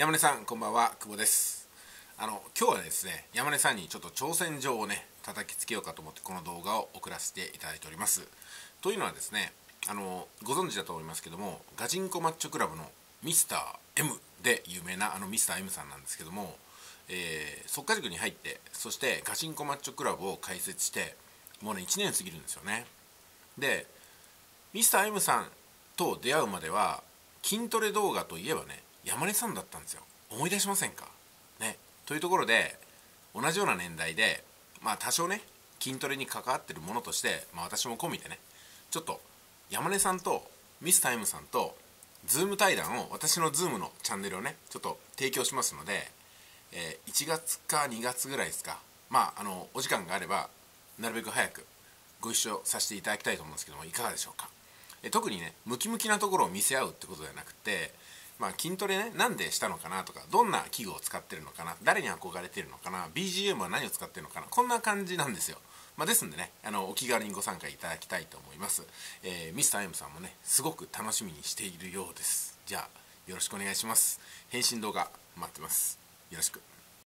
山根さんこんばんは、久保です。今日はですね、山根さんにちょっと挑戦状をね叩きつけようかと思ってこの動画を送らせていただいております。というのはですね、ご存知だと思いますけども、ガチンコマッチョクラブのミスター M で有名なミスター M さんなんですけども、速稼塾に入って、そしてガチンコマッチョクラブを開設して、もうね1年過ぎるんですよね。でミスター M さんと出会うまでは、筋トレ動画といえばね山根さんだったんですよ。思い出しませんかね。というところで、同じような年代でまあ多少ね筋トレに関わってるものとして、私も込みでね、ちょっと山根さんとミスター M さんとズーム対談を、私のズームのチャンネルをねちょっと提供しますので、1月か2月ぐらいですか、お時間があればなるべく早くご一緒させていただきたいと思うんですけども、いかがでしょうか。特にねムキムキなところを見せ合うってことではなくて、筋トレねなんでしたのかなとか、どんな器具を使ってるのかな、誰に憧れてるのかな、 BGM は何を使ってるのかな、こんな感じなんですよ。ですんでねお気軽にご参加いただきたいと思います。ミスター M さんもねすごく楽しみにしているようです。じゃあよろしくお願いします。返信動画待ってます。よろしく。